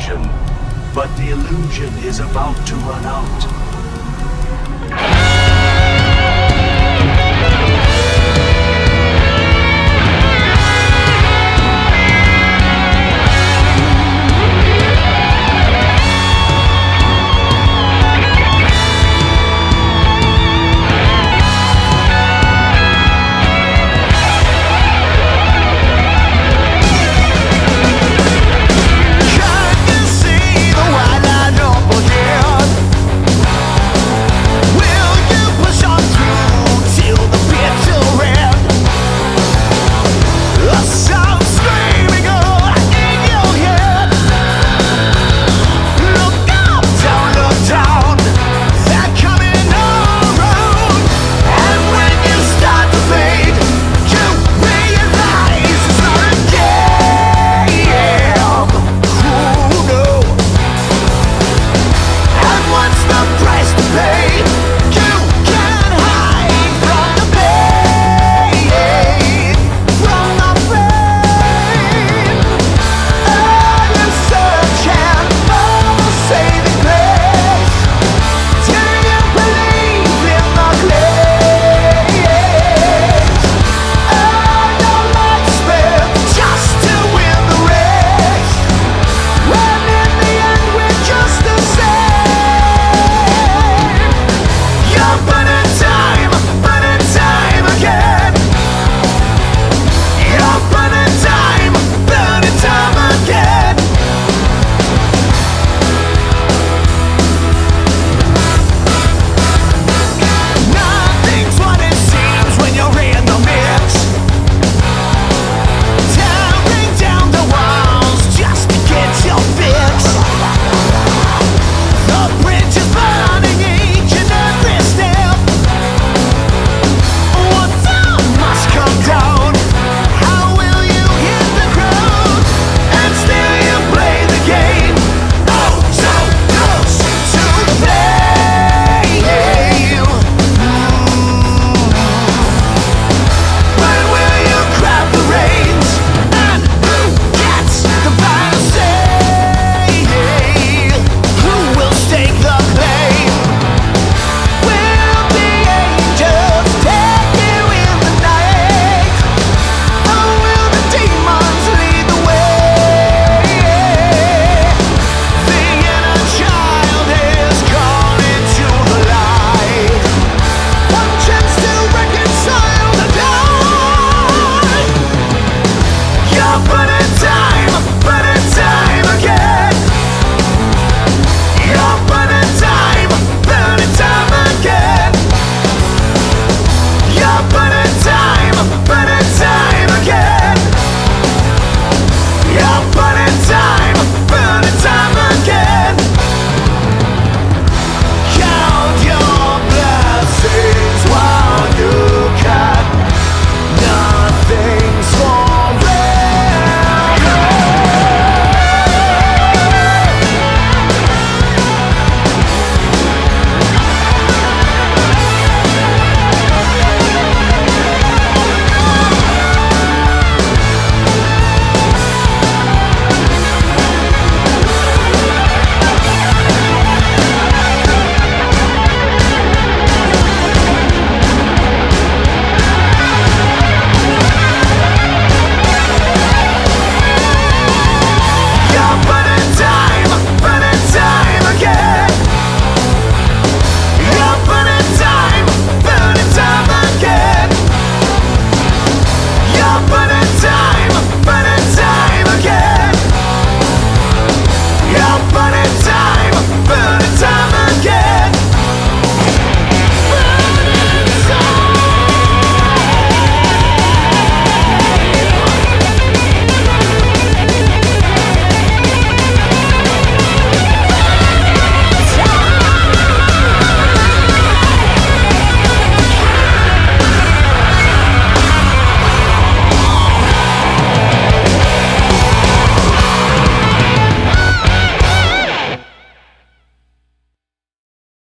illusion, but the illusion is about to run out.